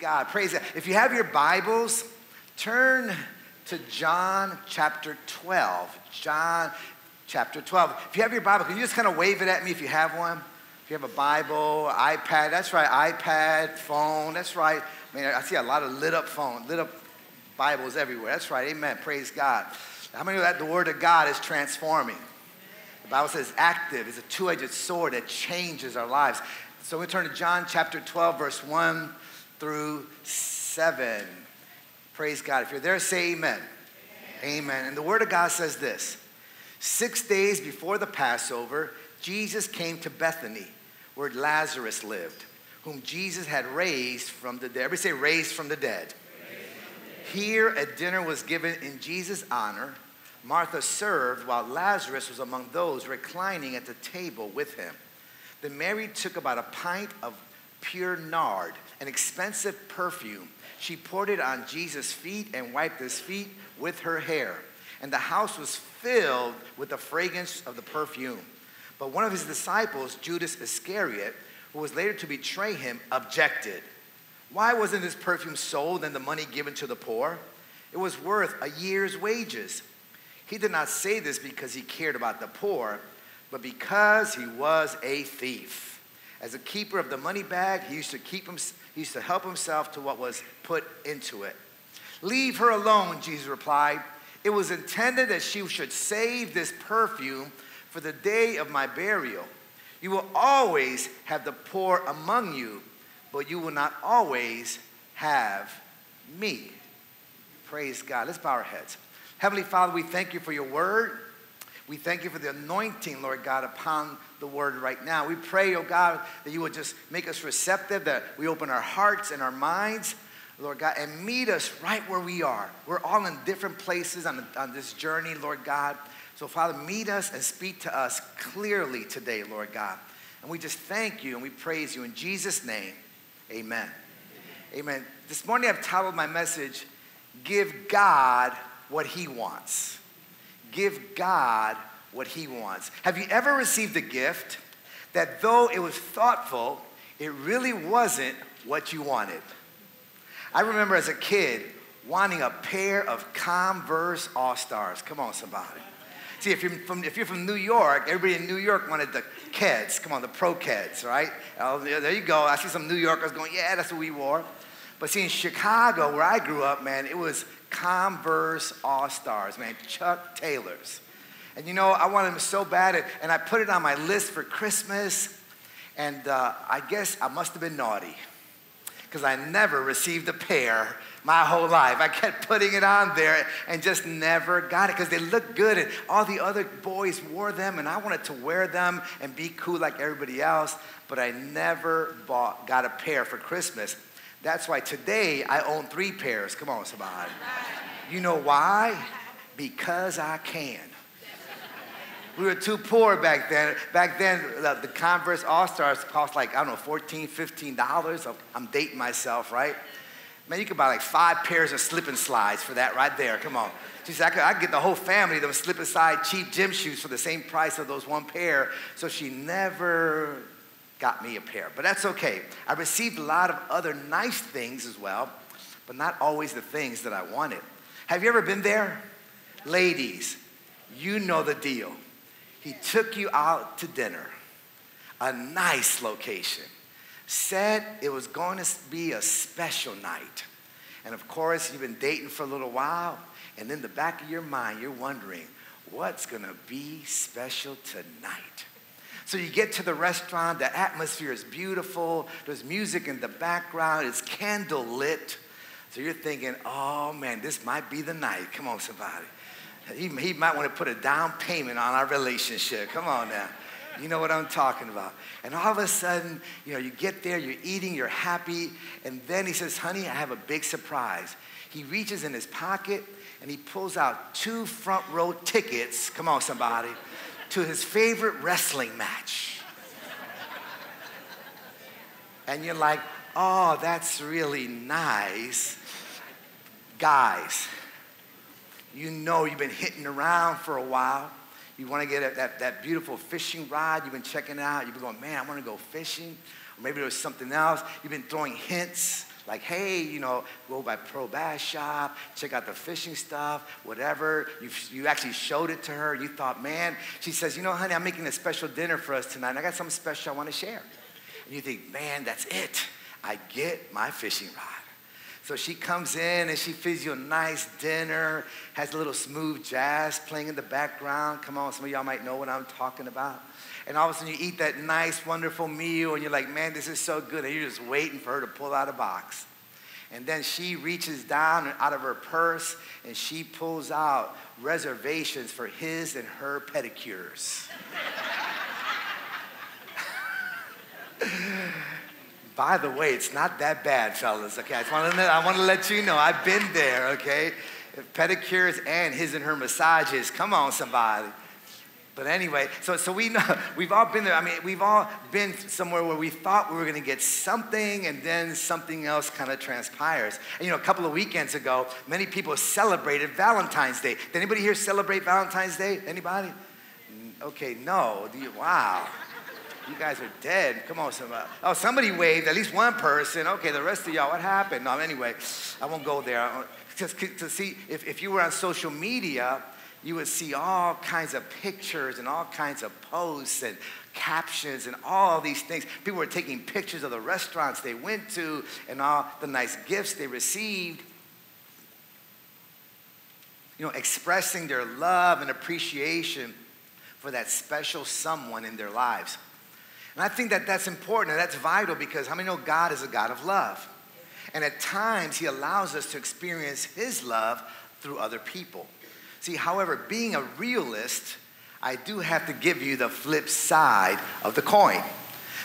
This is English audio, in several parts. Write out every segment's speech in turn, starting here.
God, praise God. If you have your Bibles, turn to John chapter 12. John chapter 12. If you have your Bible, can you just kind of wave it at me if you have one? If you have a Bible, iPad, that's right, iPad, phone, that's right. I mean, I see a lot of lit up Bibles everywhere. That's right, amen, praise God. How many know that the Word of God is transforming? The Bible says active, it's a two-edged sword that changes our lives. So we turn to John chapter 12, verse 1 through 7. Praise God. If you're there, say amen. Amen. Amen. And the Word of God says this. 6 days before the Passover, Jesus came to Bethany, where Lazarus lived, whom Jesus had raised from the dead. Everybody say raised from the dead. Here a dinner was given in Jesus' honor. Martha served while Lazarus was among those reclining at the table with him. Then Mary took about a pint of pure nard, an expensive perfume. She poured it on Jesus' feet and wiped his feet with her hair. And the house was filled with the fragrance of the perfume. But one of his disciples, Judas Iscariot, who was later to betray him, objected. Why wasn't this perfume sold and the money given to the poor? It was worth a year's wages. He did not say this because he cared about the poor, but because he was a thief. As a keeper of the money bag, he used to help himself to what was put into it. Leave her alone, Jesus replied. It was intended that she should save this perfume for the day of my burial. You will always have the poor among you, but you will not always have me. Praise God. Let's bow our heads. Heavenly Father, we thank you for your word. We thank you for the anointing, Lord God, upon the word right now. We pray, oh God, that you would just make us receptive, that we open our hearts and our minds, Lord God, and meet us right where we are. We're all in different places on this journey, Lord God. So, Father, meet us and speak to us clearly today, Lord God. And we just thank you and we praise you in Jesus' name. Amen. Amen. Amen. This morning I've titled my message, Give God What He Wants. Give God what he wants. Have you ever received a gift that though it was thoughtful, it really wasn't what you wanted? I remember as a kid wanting a pair of Converse All-Stars. Come on, somebody. See, if you're from New York, everybody in New York wanted the KEDS. Come on, the Pro KEDS, right? Oh, there you go. I see some New Yorkers going, yeah, that's what we wore. But see, in Chicago, where I grew up, man, it was Converse All-Stars, man, Chuck Taylors. And you know, I wanted them so bad, and I put it on my list for Christmas, and I guess I must have been naughty, because I never received a pair my whole life. I kept putting it on there and just never got it, because they looked good, and all the other boys wore them, and I wanted to wear them and be cool like everybody else, but I never got a pair for Christmas. That's why today I own 3 pairs. Come on, somebody. You know why? Because I can. We were too poor back then. Back then, the Converse All-Stars cost like, I don't know, $14, $15. I'm dating myself, right? Man, you could buy like 5 pairs of slip and slides for that right there. Come on. She said, I could get the whole family those slip and slide cheap gym shoes for the same price of those 1 pair. So she never got me a pair, but that's okay. I received a lot of other nice things as well, but not always the things that I wanted. Have you ever been there? Ladies, you know the deal. He took you out to dinner, a nice location, said it was going to be a special night. And of course, you've been dating for a little while, and in the back of your mind, you're wondering, what's gonna be special tonight? So you get to the restaurant, the atmosphere is beautiful, there's music in the background, it's candle lit. So you're thinking, oh man, this might be the night. Come on, somebody. He might want to put a down payment on our relationship. Come on now. You know what I'm talking about. And all of a sudden, you know, you get there, you're eating, you're happy, and then he says, honey, I have a big surprise. He reaches in his pocket and he pulls out 2 front row tickets. Come on, somebody. To his favorite wrestling match. And you're like, oh, that's really nice. Guys, you know you've been hitting around for a while. You want to get that beautiful fishing rod you've been checking out. You've been going, man, I want to go fishing. Or maybe there was something else. You've been throwing hints. Like, hey, you know, go by Pro Bass Shop, check out the fishing stuff, whatever. You actually showed it to her. You thought, man, she says, you know, honey, I'm making a special dinner for us tonight, and I got something special I want to share. And you think, man, that's it. I get my fishing rod. So she comes in and she feeds you a nice dinner, has a little smooth jazz playing in the background. Come on, some of y'all might know what I'm talking about. And all of a sudden you eat that nice, wonderful meal and you're like, man, this is so good. And you're just waiting for her to pull out a box. And then she reaches down out of her purse and she pulls out reservations for his and her pedicures. By the way, it's not that bad, fellas, okay? I want to let you know, I've been there, okay? Pedicures and his and her massages. Come on, somebody. But anyway, so we know, we've all been there. I mean, we've all been somewhere where we thought we were going to get something, and then something else kind of transpires. And, you know, a couple of weekends ago, many people celebrated Valentine's Day. Did anybody here celebrate Valentine's Day? Anybody? Okay, no. Wow. You guys are dead. Come on, somebody. Oh, somebody waved, at least one person. Okay, the rest of y'all, what happened? No, anyway, I won't go there. Just to see, if you were on social media, you would see all kinds of pictures and all kinds of posts and captions and all these things. People were taking pictures of the restaurants they went to and all the nice gifts they received, you know, expressing their love and appreciation for that special someone in their lives. And I think that that's important and that's vital because how many know God is a God of love? And at times, he allows us to experience his love through other people. See, however, being a realist, I do have to give you the flip side of the coin.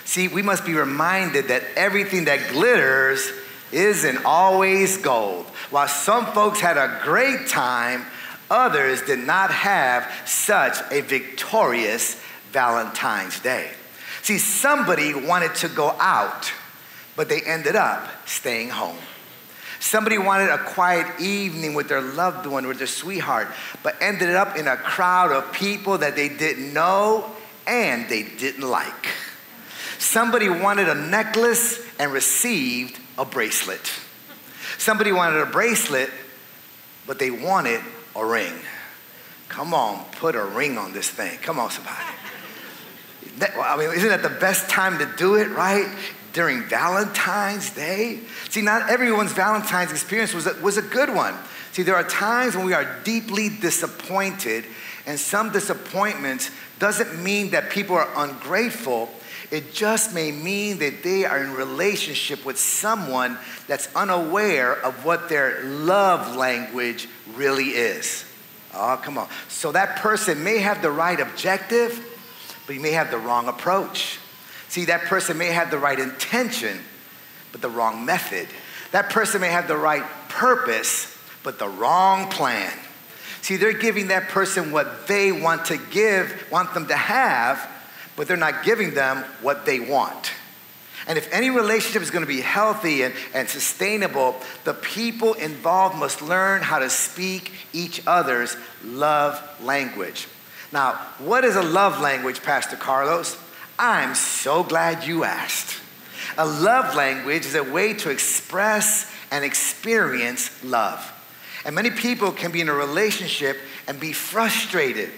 See, we must be reminded that everything that glitters isn't always gold. While some folks had a great time, others did not have such a victorious Valentine's Day. See, somebody wanted to go out, but they ended up staying home. Somebody wanted a quiet evening with their loved one, with their sweetheart, but ended up in a crowd of people that they didn't know and they didn't like. Somebody wanted a necklace and received a bracelet. Somebody wanted a bracelet, but they wanted a ring. Come on, put a ring on this thing. Come on, somebody. I mean, isn't that the best time to do it, right? During Valentine's Day? See, not everyone's Valentine's experience was a good one. See, there are times when we are deeply disappointed, and some disappointments doesn't mean that people are ungrateful. It just may mean that they are in relationship with someone that's unaware of what their love language really is. Oh, come on. So that person may have the right objective, but you may have the wrong approach. See, that person may have the right intention, but the wrong method. That person may have the right purpose, but the wrong plan. See, they're giving that person what they want to give, want them to have, but they're not giving them what they want. And if any relationship is going to be healthy and sustainable, the people involved must learn how to speak each other's love language. Now, what is a love language, Pastor Carlos? I'm so glad you asked. A love language is a way to express and experience love. And many people can be in a relationship and be frustrated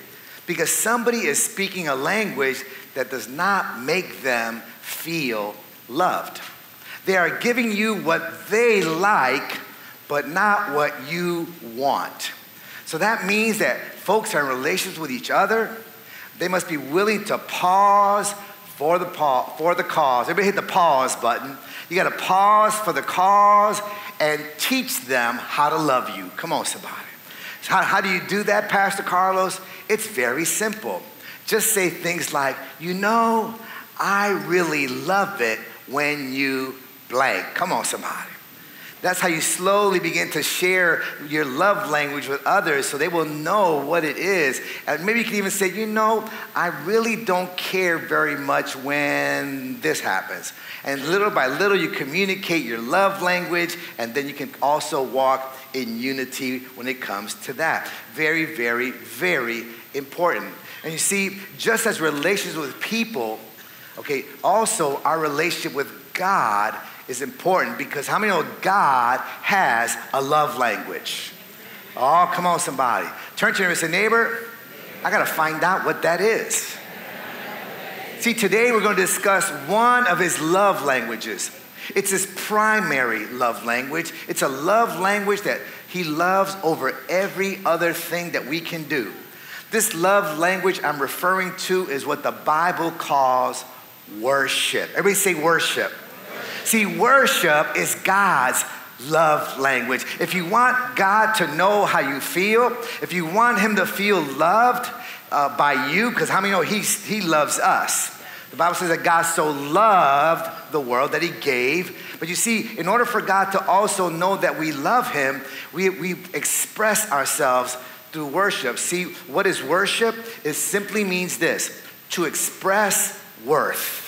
because somebody is speaking a language that does not make them feel loved. They are giving you what they like, but not what you want. So that means that folks are in relationships with each other. They must be willing to pause for the cause. Everybody hit the pause button. You got to pause for the cause and teach them how to love you. Come on, somebody. So how do you do that, Pastor Carlos? It's very simple. Just say things like, you know, I really love it when you blank. Come on, somebody. That's how you slowly begin to share your love language with others so they will know what it is. And maybe you can even say, you know, I really don't care very much when this happens. And little by little, you communicate your love language, and then you can also walk in unity when it comes to that. Very, very, very important. And you see, just as relations with people, okay, also our relationship with God is important because how many know God has a love language? Oh, come on, somebody. Turn to your neighbor and say, neighbor, I got to find out what that is. See, today we're going to discuss one of his love languages. It's his primary love language. It's a love language that he loves over every other thing that we can do. This love language I'm referring to is what the Bible calls worship. Everybody say worship. See, worship is God's love language. If you want God to know how you feel, if you want him to feel loved by you, because how many know he loves us? The Bible says that God so loved the world that he gave. But you see, in order for God to also know that we love him, we express ourselves through worship. See, what is worship? It simply means this, to express worth.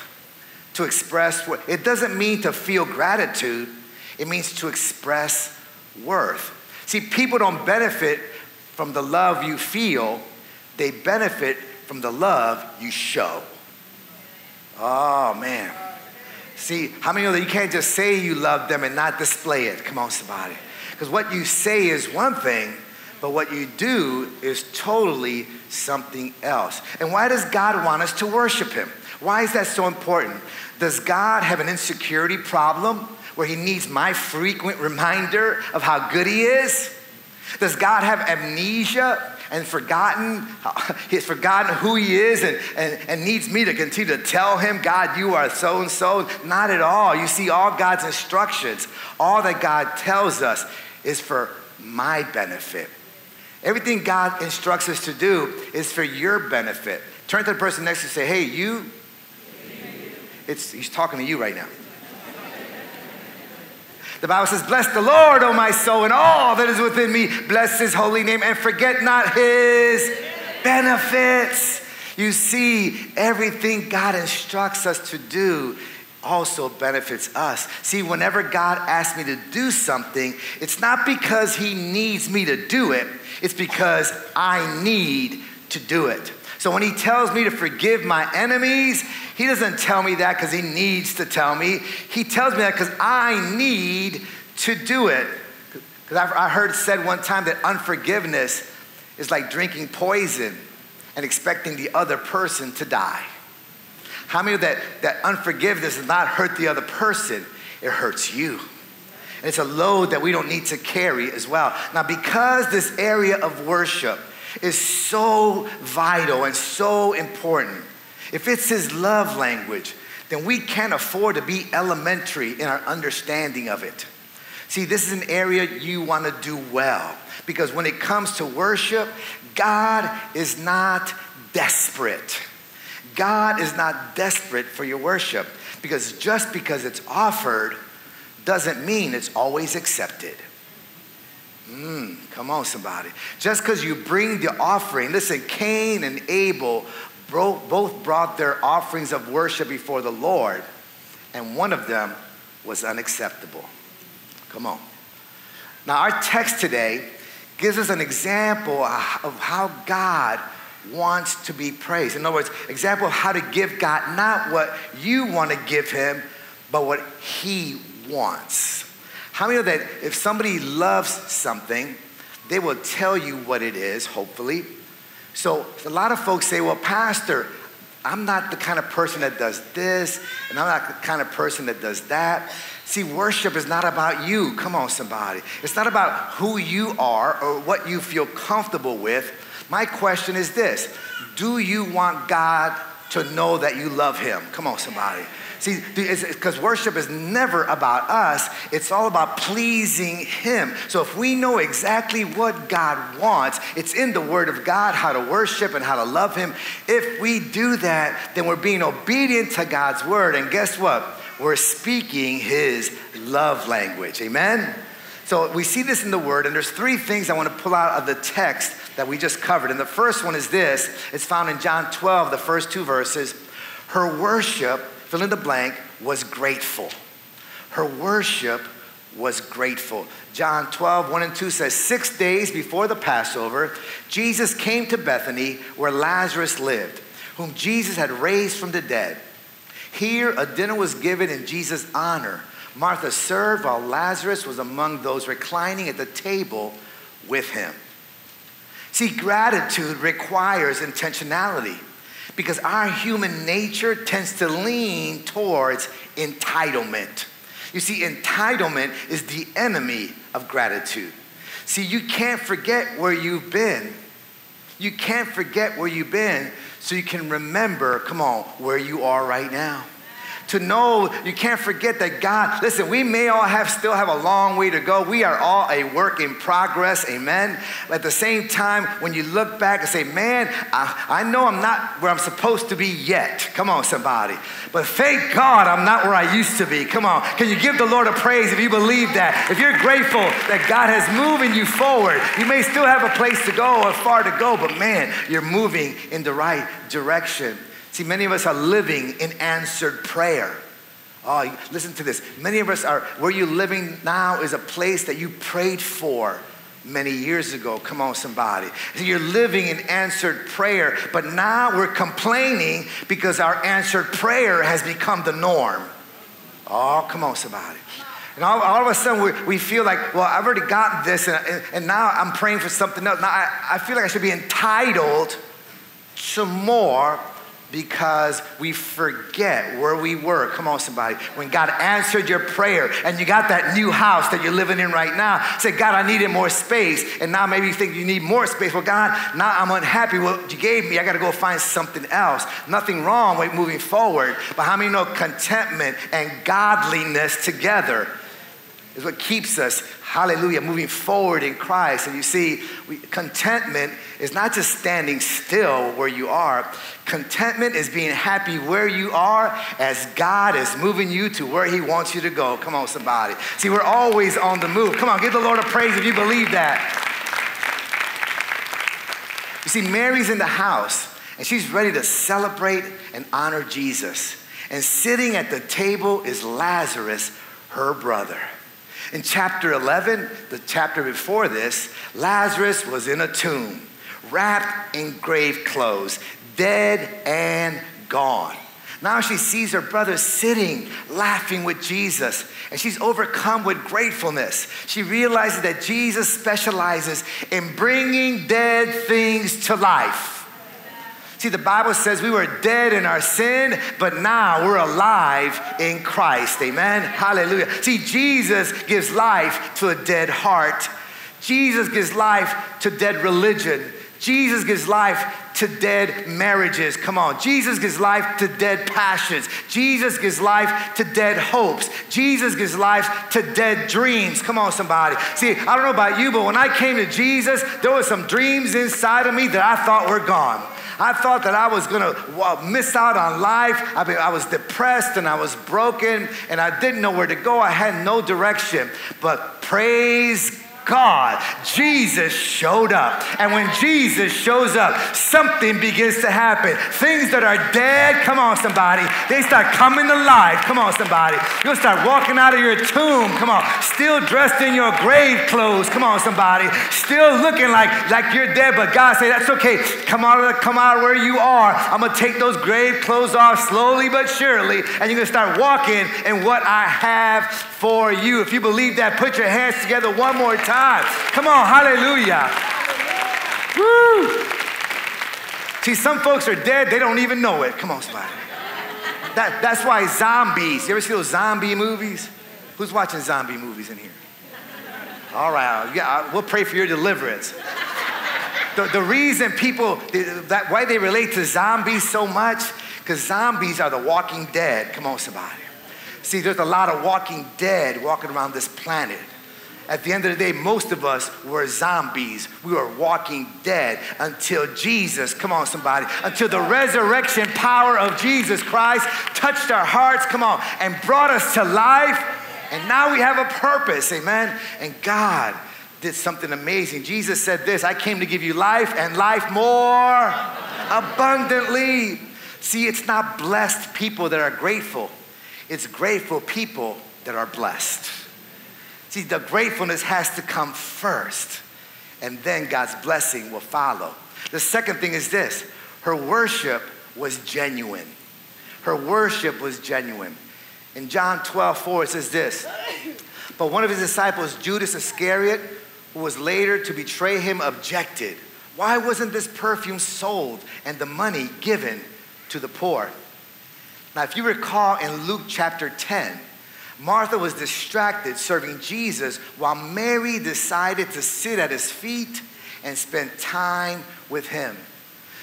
To express worth. It doesn't mean to feel gratitude. It means to express worth. See, people don't benefit from the love you feel. They benefit from the love you show. Oh, man. See, how many know that you can't just say you love them and not display it? Come on, somebody. Because what you say is one thing, but what you do is totally something else. And why does God want us to worship him? Why is that so important? Does God have an insecurity problem where he needs my frequent reminder of how good he is? Does God have amnesia and he's forgotten who he is and needs me to continue to tell him, God, you are so-and-so? Not at all. You see, all God's instructions, all that God tells us is for my benefit. Everything God instructs us to do is for your benefit. Turn to the person next to you and say, hey, you. He's talking to you right now. The Bible says, bless the Lord, O my soul, and all that is within me. Bless his holy name and forget not his benefits. You see, everything God instructs us to do also benefits us. See, whenever God asks me to do something, it's not because he needs me to do it. It's because I need to do it. So when he tells me to forgive my enemies, he doesn't tell me that because he needs to tell me. He tells me that because I need to do it. Because I heard said one time that unforgiveness is like drinking poison and expecting the other person to die. How many of that unforgiveness does not hurt the other person? It hurts you. And it's a load that we don't need to carry as well. Now, because this area of worship is so vital and so important, if it's his love language, then we can't afford to be elementary in our understanding of it. See, this is an area you want to do well, because when it comes to worship, God is not desperate. God is not desperate for your worship, because just because it's offered doesn't mean it's always accepted. Come on, somebody. Just because you bring the offering, listen, Cain and Abel both brought their offerings of worship before the Lord, and one of them was unacceptable. Come on. Now, our text today gives us an example of how God wants to be praised. In other words, example of how to give God not what you want to give him, but what he wants. How many know that if somebody loves something, they will tell you what it is, hopefully. So a lot of folks say, well, Pastor, I'm not the kind of person that does this, and I'm not the kind of person that does that. See, worship is not about you. Come on, somebody. It's not about who you are or what you feel comfortable with. My question is this: do you want God to know that you love him? Come on, somebody. See, because worship is never about us. It's all about pleasing him. So if we know exactly what God wants, it's in the word of God, how to worship and how to love him. If we do that, then we're being obedient to God's word. And guess what? We're speaking his love language. Amen? So we see this in the word, and there's three things I want to pull out of the text that we just covered. And the first one is this. It's found in John 12, the first two verses. Her worship, fill in the blank, was grateful. Her worship was grateful. John 12, 1 and 2 says, 6 days before the Passover, Jesus came to Bethany where Lazarus lived, whom Jesus had raised from the dead. Here, a dinner was given in Jesus' honor. Martha served while Lazarus was among those reclining at the table with him. See, gratitude requires intentionality because our human nature tends to lean towards entitlement. You see, entitlement is the enemy of gratitude. See, you can't forget where you've been. You can't forget where you've been so you can remember, come on, where you are right now. To know you can't forget that God, listen, we may all still have a long way to go. We are all a work in progress, amen? But at the same time, when you look back and say, man, I know I'm not where I'm supposed to be yet. Come on, somebody. But thank God I'm not where I used to be. Come on. Can you give the Lord a praise if you believe that? If you're grateful that God has moving you forward, you may still have a place to go or far to go, but man, you're moving in the right direction. See, many of us are living in answered prayer. Oh, listen to this. Many of us are, where you're living now is a place that you prayed for many years ago. Come on, somebody. So you're living in answered prayer, but now we're complaining because our answered prayer has become the norm. Oh, come on, somebody. And all of a sudden, we feel like, well, I've already gotten this, and now I'm praying for something else. Now, I feel like I should be entitled to more because we forget where we were. Come on, somebody. When God answered your prayer and you got that new house that you're living in right now, say, God, I needed more space. And now maybe you think you need more space. Well, God, now I'm unhappy with what you gave me. I got to go find something else. Nothing wrong with moving forward. But how many know contentment and godliness together is what keeps us, hallelujah, moving forward in Christ. And you see, contentment is not just standing still where you are. Contentment is being happy where you are as God is moving you to where he wants you to go. Come on, somebody. See, we're always on the move. Come on, give the Lord a praise if you believe that. You see, Mary's in the house, and she's ready to celebrate and honor Jesus. And sitting at the table is Lazarus, her brother. In chapter 11, the chapter before this, Lazarus was in a tomb, wrapped in grave clothes, dead and gone. Now she sees her brother sitting, laughing with Jesus, and she's overcome with gratefulness. She realizes that Jesus specializes in bringing dead things to life. See, the Bible says we were dead in our sin, but now we're alive in Christ. Amen? Hallelujah. See, Jesus gives life to a dead heart. Jesus gives life to dead religion. Jesus gives life to dead marriages. Come on. Jesus gives life to dead passions. Jesus gives life to dead hopes. Jesus gives life to dead dreams. Come on, somebody. See, I don't know about you, but when I came to Jesus, there were some dreams inside of me that I thought were gone. I thought that I was going to miss out on life. I was depressed and I was broken and I didn't know where to go. I had no direction. But praise God, Jesus showed up. And when Jesus shows up, something begins to happen. Things that are dead, come on, somebody, they start coming to life. Come on, somebody. You'll start walking out of your tomb. Come on. Still dressed in your grave clothes. Come on, somebody. Still looking like you're dead, but God said, that's okay. Come out of where you are. I'm going to take those grave clothes off slowly but surely, and you're going to start walking in what I have for you. If you believe that, put your hands together one more time. Come on, hallelujah. Woo. See, some folks are dead, they don't even know it. Come on, somebody. That's why zombies, you ever see those zombie movies? Who's watching zombie movies in here? All right, yeah, we'll pray for your deliverance. The reason why they relate to zombies so much, because zombies are the walking dead. Come on, somebody. See, there's a lot of walking dead walking around this planet. At the end of the day, most of us were zombies. We were walking dead until Jesus, come on, somebody, until the resurrection power of Jesus Christ touched our hearts, come on, and brought us to life. And now we have a purpose, amen? And God did something amazing. Jesus said this, I came to give you life and life more abundantly. See, it's not blessed people that are grateful. It's grateful people that are blessed. See, the gratefulness has to come first, and then God's blessing will follow. The second thing is this. Her worship was genuine. Her worship was genuine. In John 12:4, it says this, but one of his disciples, Judas Iscariot, who was later to betray him, objected. Why wasn't this perfume sold and the money given to the poor? Now, if you recall in Luke chapter 10, Martha was distracted serving Jesus while Mary decided to sit at his feet and spend time with him.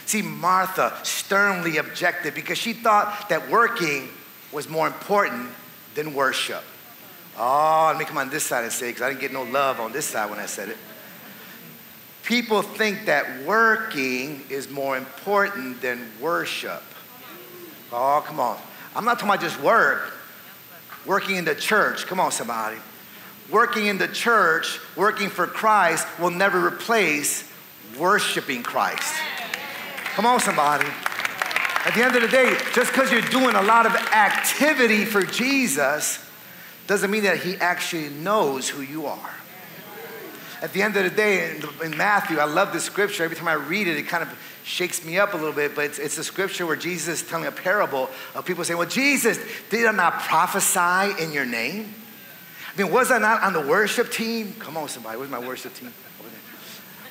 See, Martha sternly objected because she thought that working was more important than worship. Oh, let me come on this side and say it because I didn't get no love on this side when I said it. People think that working is more important than worship. Oh, come on. I'm not talking about just work. Working in the church. Come on, somebody. Working in the church, working for Christ will never replace worshiping Christ. Come on, somebody. At the end of the day, just because you're doing a lot of activity for Jesus doesn't mean that he actually knows who you are. At the end of the day, in Matthew, I love this scripture. Every time I read it, it kind of shakes me up a little bit, but it's a scripture where Jesus is telling a parable of people saying, well, Jesus, did I not prophesy in your name? I mean, was I not on the worship team? Come on, somebody, where's my worship team?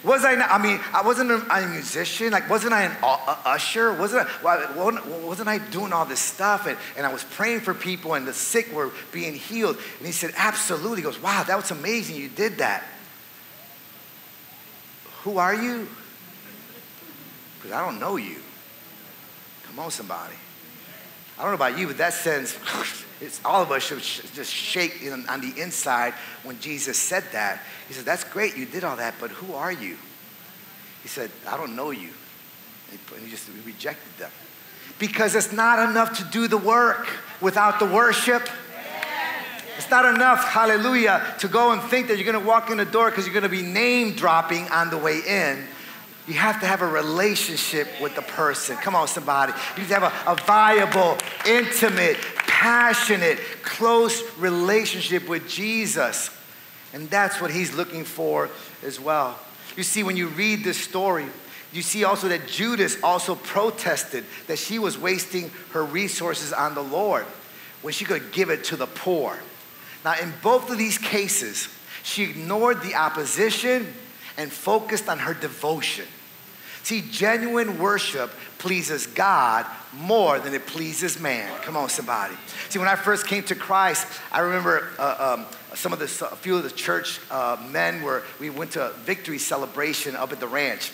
Was I not, I mean, I wasn't a musician, like wasn't I an usher? Wasn't I doing all this stuff? And I was praying for people and the sick were being healed. And he said, absolutely. He goes, wow, that was amazing, you did that. Who are you? Because I don't know you. Come on, somebody. I don't know about you, but that sends, it's all of us should just shake on the inside when Jesus said that. He said, that's great, you did all that, but who are you? He said, I don't know you. And he just rejected them. Because it's not enough to do the work without the worship. It's not enough, hallelujah, to go and think that you're going to walk in the door because you're going to be name dropping on the way in. You have to have a relationship with the person. Come on, somebody. You have to have a viable, intimate, passionate, close relationship with Jesus. And that's what he's looking for as well. You see, when you read this story, you see also that Judas also protested that she was wasting her resources on the Lord when she could give it to the poor. Now, in both of these cases, she ignored the opposition and focused on her devotion. See, genuine worship pleases God more than it pleases man. Come on, somebody. See, when I first came to Christ, I remember a few of the church men we went to a victory celebration up at the ranch.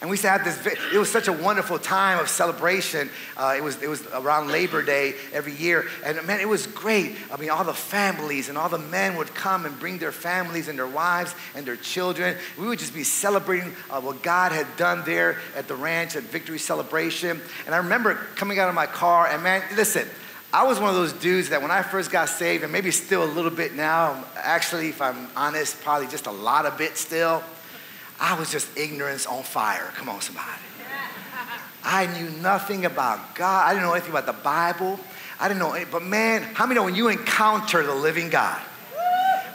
And we used to have this, it was such a wonderful time of celebration. It was around Labor Day every year. And man, it was great. I mean, all the families and all the men would come and bring their families and their wives and their children. We would just be celebrating what God had done there at the ranch at Victory Celebration. And I remember coming out of my car and man, listen, I was one of those dudes that when I first got saved, and maybe still a little bit now, actually, if I'm honest, probably just a lot of bit still. I was just ignorance on fire. Come on, somebody. I knew nothing about God. I didn't know anything about the Bible. I didn't know anything. But man, how many know when you encounter the living God?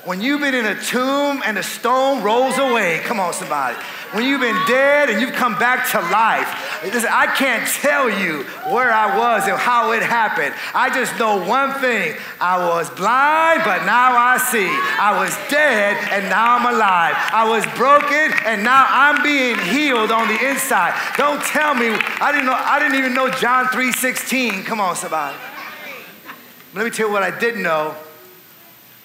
When you've been in a tomb and the stone rolls away. Come on, somebody. When you've been dead and you've come back to life. Listen, I can't tell you where I was and how it happened. I just know one thing. I was blind, but now I see. I was dead, and now I'm alive. I was broken, and now I'm being healed on the inside. Don't tell me. I didn't even know John 3:16. Come on, somebody. Let me tell you what I did know.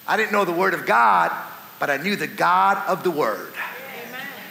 I didn't know the Word of God, but I knew the God of the Word.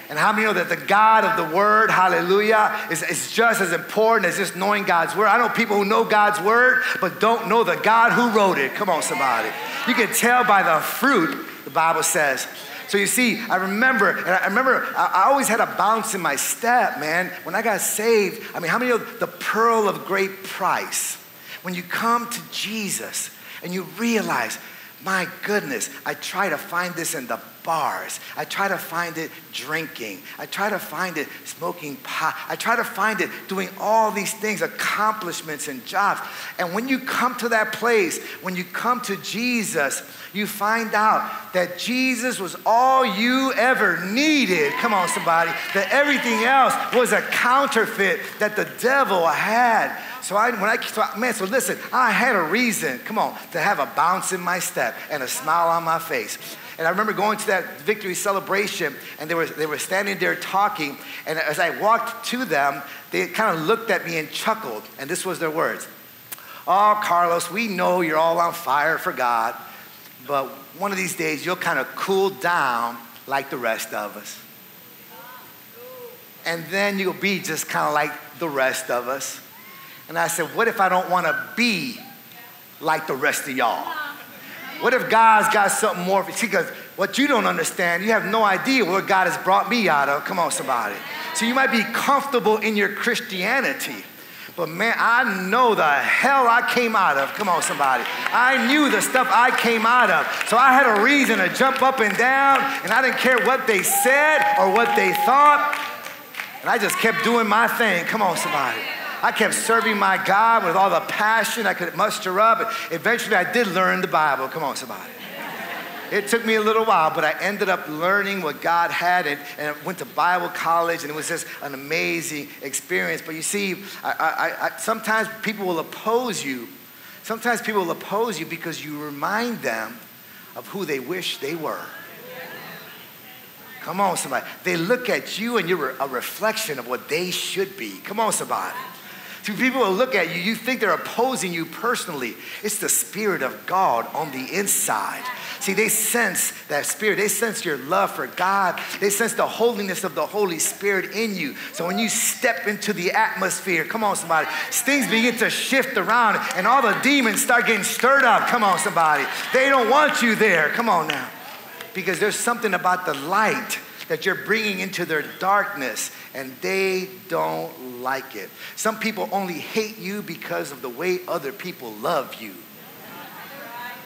And how many know that the God of the Word, hallelujah, is just as important as just knowing God's Word? I know people who know God's Word, but don't know the God who wrote it. Come on, somebody. You can tell by the fruit, the Bible says. So you see, I always had a bounce in my step, man. When I got saved, I mean, how many know the pearl of great price? When you come to Jesus and you realize, my goodness, I try to find this in the bars. I try to find it drinking. I try to find it smoking pot. I try to find it doing all these things, accomplishments and jobs. And when you come to that place, when you come to Jesus, you find out that Jesus was all you ever needed. Come on, somebody. That everything else was a counterfeit that the devil had. So listen, I had a reason, come on, to have a bounce in my step and a smile on my face. And I remember going to that victory celebration, and they were standing there talking, and as I walked to them, they kind of looked at me and chuckled, and this was their words. "Oh, Carlos, we know you're all on fire for God, but one of these days you'll kind of cool down like the rest of us. And then you'll be just kind of like the rest of us." And I said, what if I don't want to be like the rest of y'all? What if God's got something more for you? Because what you don't understand, you have no idea where God has brought me out of. Come on, somebody. So you might be comfortable in your Christianity, but man, I know the hell I came out of. Come on, somebody. I knew the stuff I came out of. So I had a reason to jump up and down, and I didn't care what they said or what they thought. And I just kept doing my thing. Come on, somebody. I kept serving my God with all the passion I could muster up. And eventually, I did learn the Bible. Come on, somebody. It took me a little while, but I ended up learning what God had, and I went to Bible college, and it was just an amazing experience. But you see, sometimes people will oppose you. Sometimes people will oppose you because you remind them of who they wish they were. Come on, somebody. They look at you, and you're a reflection of what they should be. Come on, somebody. See, people will look at you, you think they're opposing you personally. It's the Spirit of God on the inside. See, they sense that Spirit. They sense your love for God. They sense the holiness of the Holy Spirit in you. So when you step into the atmosphere, come on, somebody, things begin to shift around, and all the demons start getting stirred up. Come on, somebody. They don't want you there. Come on now. Because there's something about the light that you're bringing into their darkness, and they don't like it. Some people only hate you because of the way other people love you.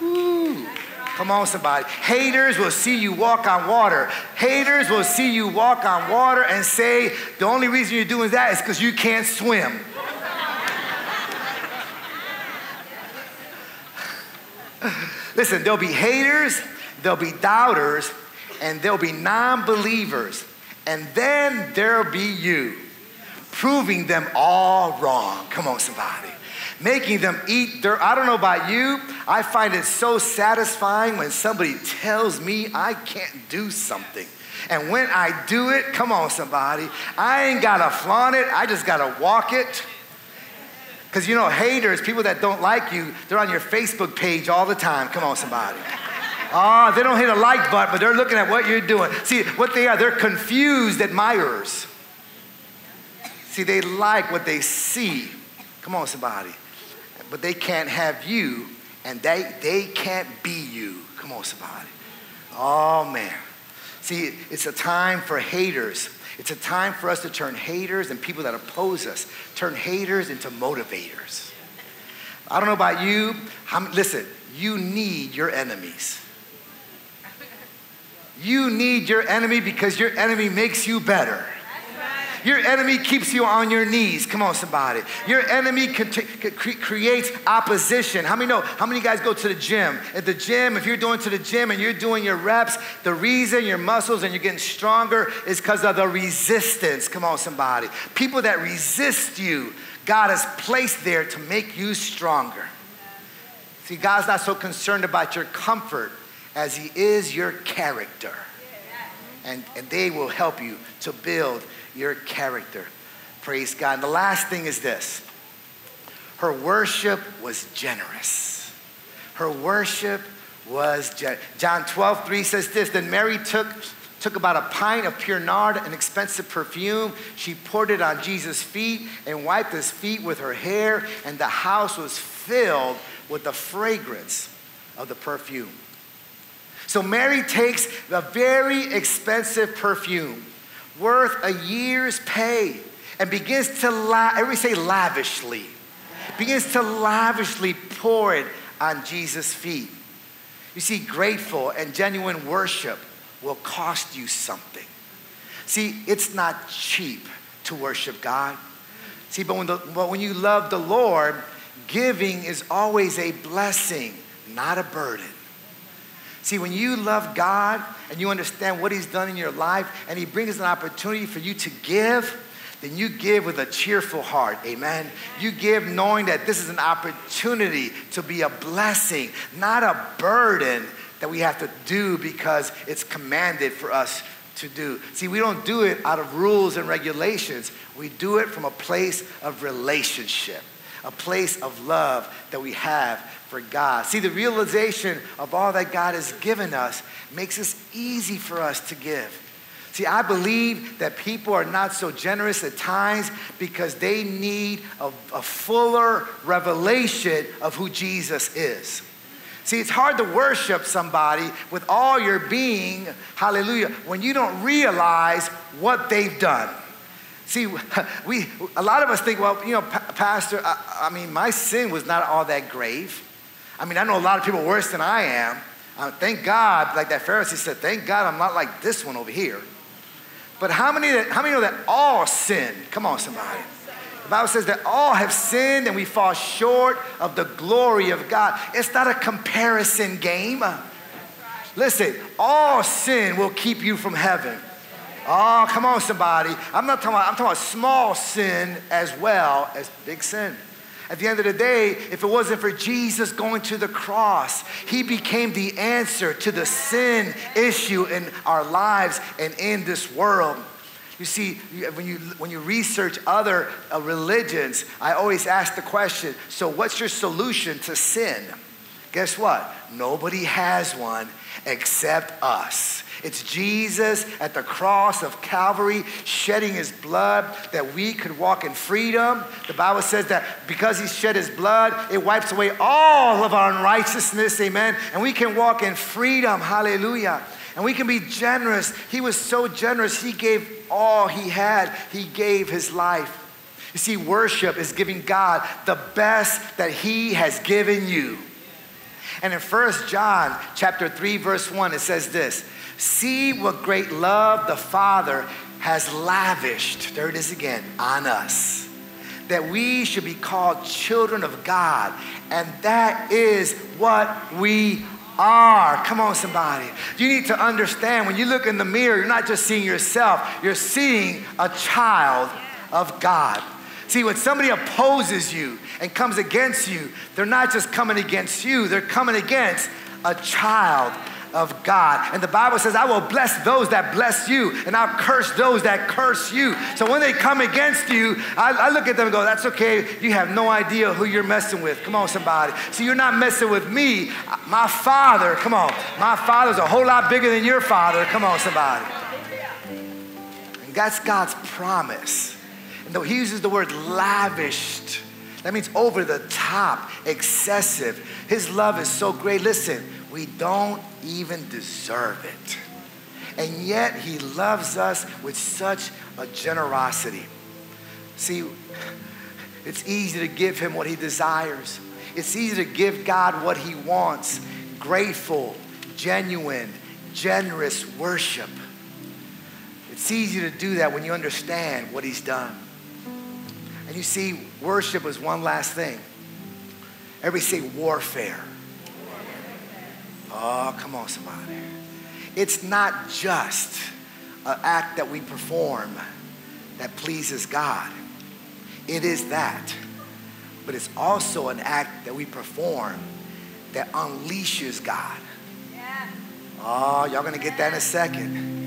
Ooh. Come on, somebody. Haters will see you walk on water. Haters will see you walk on water and say, the only reason you're doing that is because you can't swim. Listen, there'll be haters, there'll be doubters, and there'll be non-believers, and then there'll be you, proving them all wrong. Come on, somebody. Making them eat dirt. I don't know about you, I find it so satisfying when somebody tells me I can't do something. And when I do it, come on, somebody, I ain't gotta flaunt it, I just gotta walk it. Because you know, haters, people that don't like you, they're on your Facebook page all the time. Come on, somebody. Oh, they don't hit a like button, but they're looking at what you're doing. See, what they are, they're confused admirers. See, they like what they see. Come on, somebody. But they can't have you, and they can't be you. Come on, somebody. Oh, man. See, it's a time for haters. It's a time for us to turn haters and people that oppose us, turn haters into motivators. I don't know about you. Listen, you need your enemies. You need your enemy because your enemy makes you better. Your enemy keeps you on your knees. Come on, somebody. Your enemy creates opposition. How many know? How many guys go to the gym? At the gym, if you're going to the gym and you're doing your reps, the reason your muscles and you're getting stronger is because of the resistance. Come on, somebody. People that resist you, God has placed there to make you stronger. See, God's not so concerned about your comfort as he is your character. And they will help you to build your character. Praise God. And the last thing is this. Her worship was generous. Her worship was generous. John 12:3 says this, then Mary took about a pint of pure nard, an expensive perfume. She poured it on Jesus' feet and wiped his feet with her hair, and the house was filled with the fragrance of the perfume. So Mary takes a very expensive perfume, worth a year's pay, and begins to, everybody say lavishly, begins to lavishly pour it on Jesus' feet. You see, grateful and genuine worship will cost you something. See, it's not cheap to worship God. See, but when you love the Lord, giving is always a blessing, not a burden. See, when you love God and you understand what he's done in your life and he brings an opportunity for you to give, then you give with a cheerful heart, amen? You give knowing that this is an opportunity to be a blessing, not a burden that we have to do because it's commanded for us to do. See, we don't do it out of rules and regulations. We do it from a place of relationship, a place of love that we have for God. See, the realization of all that God has given us makes it easy for us to give. See, I believe that people are not so generous at times because they need a fuller revelation of who Jesus is. See, it's hard to worship somebody with all your being, hallelujah, when you don't realize what they've done. See, a lot of us think, well, you know, Pastor, I mean, my sin was not all that grave. I mean, I know a lot of people worse than I am. Thank God, like that Pharisee said, thank God I'm not like this one over here. But how many know that all sin? Come on, somebody. The Bible says that all have sinned and we fall short of the glory of God. It's not a comparison game. Listen, all sin will keep you from heaven. Oh, come on, somebody. I'm talking about small sin as well as big sin. At the end of the day, if it wasn't for Jesus going to the cross, he became the answer to the sin issue in our lives and in this world. You see, when you research other religions, I always ask the question, so what's your solution to sin? Guess what? Nobody has one except us. It's Jesus at the cross of Calvary shedding his blood that we could walk in freedom. The Bible says that because he shed his blood, it wipes away all of our unrighteousness, amen? And we can walk in freedom, hallelujah. And we can be generous. He was so generous, he gave all he had. He gave his life. You see, worship is giving God the best that he has given you. And in 1 John chapter 3, verse 1, it says this, see what great love the Father has lavished, there it is again, on us, that we should be called children of God. And that is what we are. Come on, somebody. You need to understand, when you look in the mirror, you're not just seeing yourself, you're seeing a child of God. See, when somebody opposes you and comes against you, they're not just coming against you, they're coming against a child of God. And the Bible says, I will bless those that bless you, and I'll curse those that curse you. So when they come against you, I look at them and go, that's okay, you have no idea who you're messing with. Come on, somebody. See, you're not messing with me. My Father, come on. My Father's a whole lot bigger than your father. Come on, somebody. And that's God's promise. No, he uses the word lavished. That means over the top, excessive. His love is so great. Listen, we don't even deserve it. And yet he loves us with such a generosity. See, it's easy to give him what he desires. It's easy to give God what he wants. Grateful, genuine, generous worship. It's easy to do that when you understand what he's done. And you see, worship is one last thing. Everybody say warfare. Oh, come on, somebody. It's not just an act that we perform that pleases God. It is that. But it's also an act that we perform that unleashes God. Oh, y'all gonna get that in a second.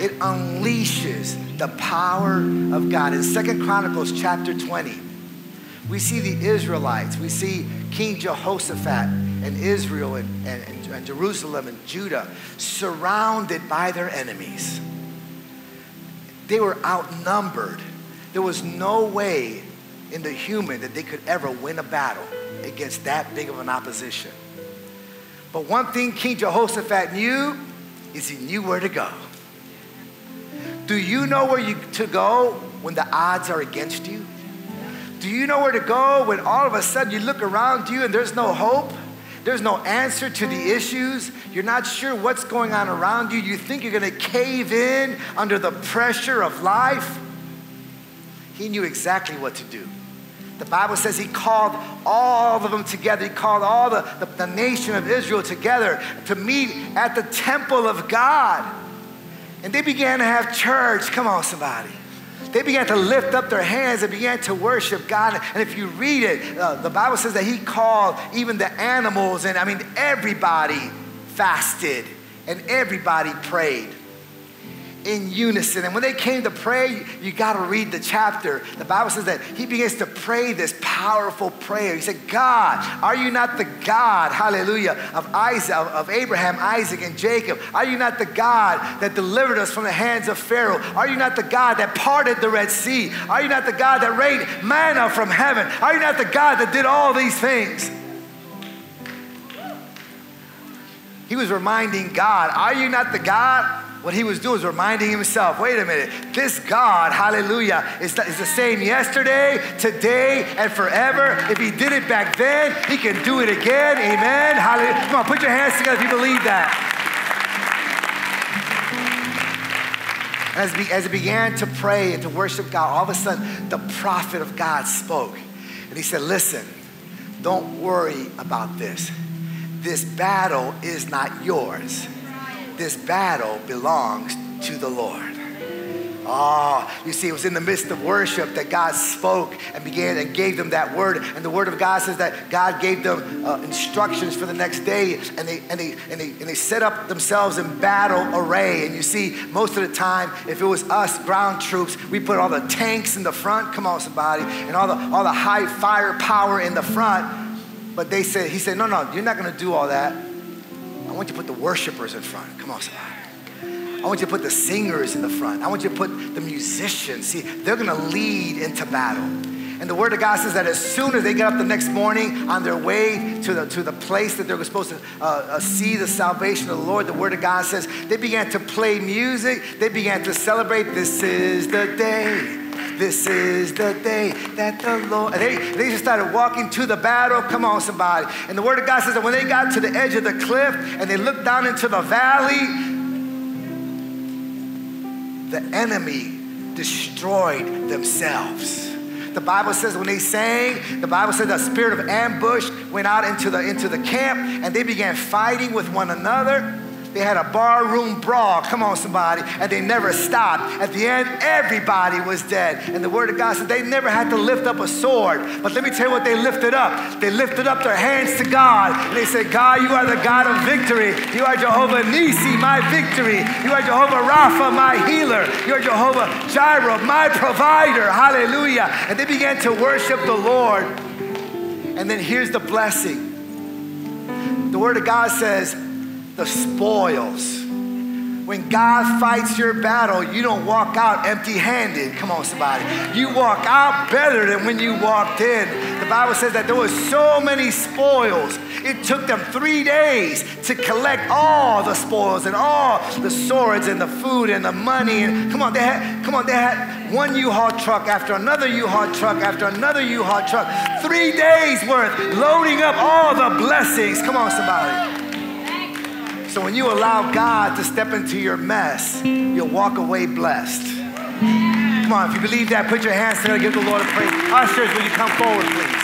It unleashes the power of God. In 2 Chronicles chapter 20, we see the Israelites. We see King Jehoshaphat and Israel and Jerusalem and Judah surrounded by their enemies. They were outnumbered. There was no way in the human that they could ever win a battle against that big of an opposition. But one thing King Jehoshaphat knew is he knew where to go. Do you know where to go when the odds are against you? Do you know where to go when all of a sudden you look around you and there's no hope? There's no answer to the issues. You're not sure what's going on around you. You think you're going to cave in under the pressure of life. He knew exactly what to do. The Bible says he called all of them together. He called all the nation of Israel together to meet at the temple of God. And they began to have church. Come on, somebody. they began to lift up their hands and began to worship God. And if you read it, the Bible says that he called even the animals. And I mean, everybody fasted and everybody prayed in unison. And when they came to pray, you got to read the chapter. The Bible says that he begins to pray this powerful prayer. He said, God, are you not the God, hallelujah, of Isaac, of Abraham, Isaac, and Jacob? Are you not the God that delivered us from the hands of Pharaoh? Are you not the God that parted the Red Sea? Are you not the God that rained manna from heaven? Are you not the God that did all these things? He was reminding God, are you not the God? What he was doing was reminding himself, wait a minute, this God, hallelujah, is the same yesterday, today, and forever. If he did it back then, he can do it again, amen, hallelujah. Come on, put your hands together if you believe that. As he began to pray and to worship God, all of a sudden, the prophet of God spoke. And he said, listen, don't worry about this. This battle is not yours. This battle belongs to the Lord. Oh, you see, it was in the midst of worship that God spoke and began and gave them that word. And the word of God says that God gave them instructions for the next day, and they set up themselves in battle array. And you see, most of the time, if it was us ground troops, we put all the tanks in the front, come on somebody, and all the high firepower in the front. But they said, he said, no, you're not gonna do all that. I want you to put the worshipers in front. Come on, somebody. I want you to put the singers in the front. I want you to put the musicians. See, they're going to lead into battle. And the word of God says that as soon as they get up the next morning on their way to the place that they're supposed to see the salvation of the Lord, the word of God says they began to play music. They began to celebrate. This is the day. This is the day that the Lord... And they just started walking to the battle. Come on, somebody. And the word of God says that when they got to the edge of the cliff and they looked down into the valley, the enemy destroyed themselves. The Bible says when they sang, the Bible says the spirit of ambush went out into the camp, and they began fighting with one another. They had a barroom brawl, come on somebody, and they never stopped. At the end, everybody was dead. And the word of God said they never had to lift up a sword. But let me tell you what they lifted up. They lifted up their hands to God. And they said, God, you are the God of victory. You are Jehovah Nisi, my victory. You are Jehovah Rapha, my healer. You are Jehovah Jireh, my provider. Hallelujah. And they began to worship the Lord. And then here's the blessing. The word of God says, the spoils. When God fights your battle, you don't walk out empty-handed. Come on, somebody. You walk out better than when you walked in. The Bible says that there were so many spoils. It took them 3 days to collect all the spoils and all the swords and the food and the money. And they had one U-Haul truck after another U-Haul truck after another U-Haul truck. 3 days worth, loading up all the blessings. Come on, somebody. So when you allow God to step into your mess, you'll walk away blessed. Come on, if you believe that, put your hands together, give the Lord a praise. Ushers, will you come forward, please?